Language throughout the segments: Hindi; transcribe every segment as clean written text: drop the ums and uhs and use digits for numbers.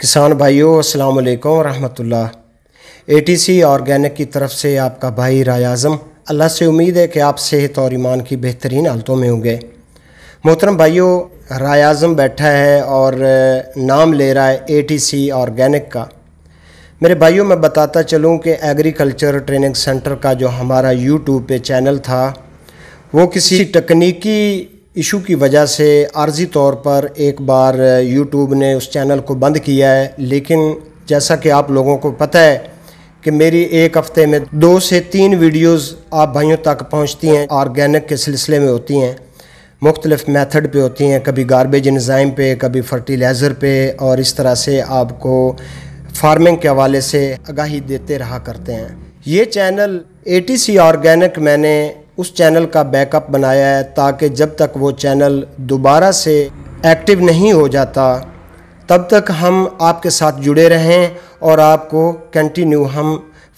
किसान भाइयों अस्सलाम वालेकुम व रहमतुल्लाह। एटीसी ऑर्गेनिक की तरफ से आपका भाई राय आज़म। अल्लाह से उम्मीद है कि आप सेहत और ईमान की बेहतरीन हालतों में होंगे। मोहतरम भाइयों, राय आज़म बैठा है और नाम ले रहा है एटीसी ऑर्गेनिक का। मेरे भाइयों, मैं बताता चलूँ कि एग्रीकल्चर ट्रेनिंग सेंटर का जो हमारा यूट्यूब पे चैनल था, वो किसी तकनीकी इशू की वजह से आर्जी तौर पर एक बार यूट्यूब ने उस चैनल को बंद किया है। लेकिन जैसा कि आप लोगों को पता है कि मेरी एक हफ़्ते में 2 से 3 वीडियोस आप भाइयों तक पहुंचती हैं, ऑर्गेनिक के सिलसिले में होती हैं, मुख्तलिफ़ मेथड पे होती हैं, कभी गारबेज इंजाइम पे, कभी फर्टिलाइज़र पे, और इस तरह से आपको फार्मिंग के हवाले से आगाही देते रहा करते हैं। ये चैनल एटीसी ऑर्गेनिक, मैंने उस चैनल का बैकअप बनाया है ताकि जब तक वो चैनल दोबारा से एक्टिव नहीं हो जाता तब तक हम आपके साथ जुड़े रहें और आपको कंटिन्यू हम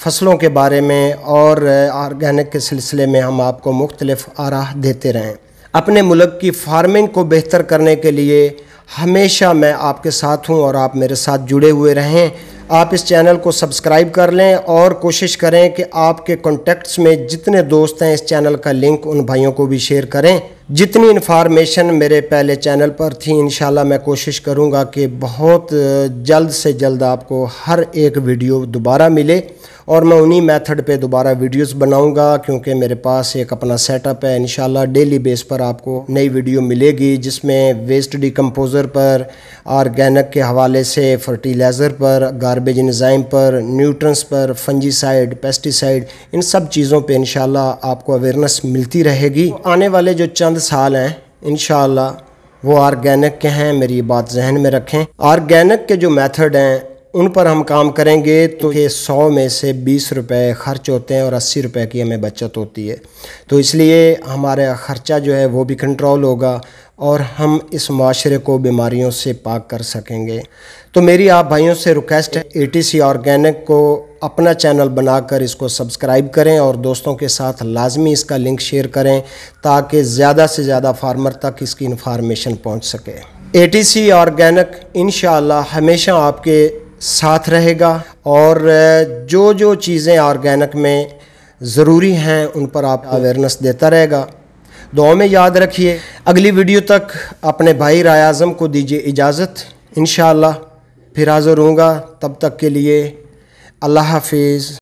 फसलों के बारे में और ऑर्गेनिक के सिलसिले में हम आपको मुख्तलिफ़ आराह देते रहें। अपने मुल्क की फार्मिंग को बेहतर करने के लिए हमेशा मैं आपके साथ हूँ और आप मेरे साथ जुड़े हुए रहें। आप इस चैनल को सब्सक्राइब कर लें और कोशिश करें कि आपके कॉन्टैक्ट्स में जितने दोस्त हैं इस चैनल का लिंक उन भाइयों को भी शेयर करें। जितनी इन्फॉर्मेशन मेरे पहले चैनल पर थी, इंशाल्लाह मैं कोशिश करूंगा कि बहुत जल्द से जल्द आपको हर एक वीडियो दोबारा मिले और मैं उन्हीं मेथड पे दोबारा वीडियोस बनाऊंगा, क्योंकि मेरे पास एक अपना सेटअप है। इंशाल्लाह डेली बेस पर आपको नई वीडियो मिलेगी जिसमें वेस्ट डिकम्पोज़र पर, ऑर्गेनिक के हवाले से, फर्टिलाइज़र पर, गार्बेज एंजाइम पर, न्यूट्रंस पर, फंजीसाइड, पेस्टिसाइड, इन सब चीज़ों पे इंशाल्लाह आपको अवेयरनेस मिलती रहेगी। आने वाले जो चंद साल हैं इंशाल्लाह वो ऑर्गेनिक के हैं, मेरी बात जहन में रखें। ऑर्गेनिक के जो मेथड हैं उन पर हम काम करेंगे तो ये 100 में से 20 रुपए खर्च होते हैं और 80 रुपए की हमें बचत होती है, तो इसलिए हमारा ख़र्चा जो है वो भी कंट्रोल होगा और हम इस माशरे को बीमारियों से पाक कर सकेंगे। तो मेरी आप भाइयों से रिक्वेस्ट है, एटीसी ऑर्गेनिक को अपना चैनल बनाकर इसको सब्सक्राइब करें और दोस्तों के साथ लाजमी इसका लिंक शेयर करें ताकि ज़्यादा से ज़्यादा फार्मर तक इसकी इंफॉर्मेशन पहुँच सके। एटीसी ऑर्गेनिक इंशाल्लाह हमेशा आपके साथ रहेगा और जो जो चीज़ें ऑर्गेनिक में ज़रूरी हैं उन पर आप अवेयरनेस देता रहेगा। दुआ में याद रखिए। अगली वीडियो तक अपने भाई राय आज़म को दीजिए इजाज़त। इंशाल्लाह फिर हाज़िर होऊंगा, तब तक के लिए अल्लाह हाफिज़।